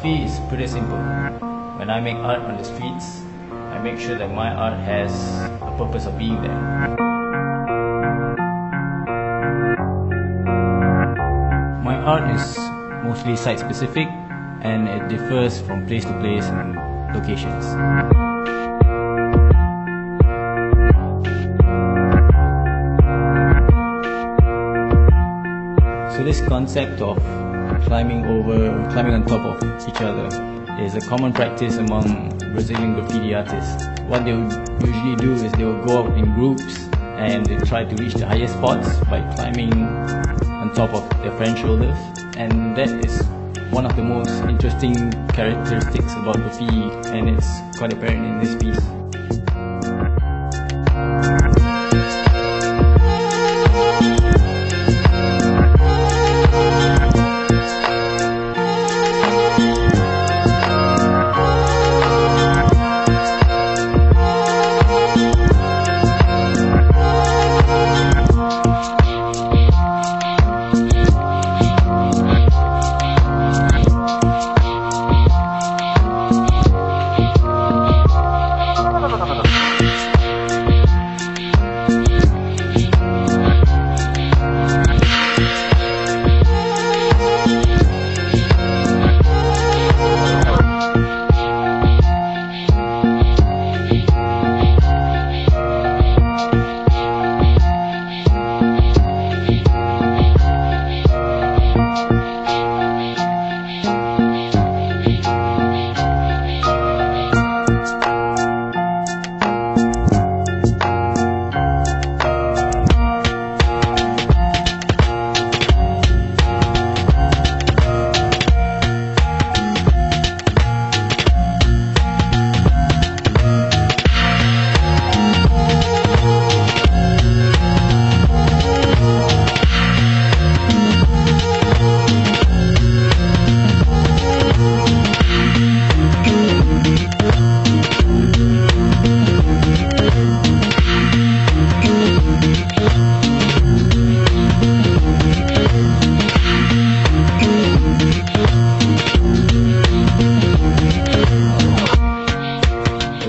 philosophy is pretty simple. When I make art on the streets, I make sure that my art has a purpose of being there. My art is mostly site-specific, and it differs from place to place and locations. So this concept of climbing on top of each other is a common practice among Brazilian graffiti artists. What they would usually do is they would go out in groups and they try to reach the highest spots by climbing on top of their friend's shoulders, and that is one of the most interesting characteristics about graffiti, and it's quite apparent in this piece.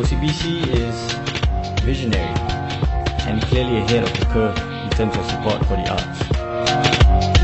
OCBC is visionary and clearly ahead of the curve in terms of support for the arts.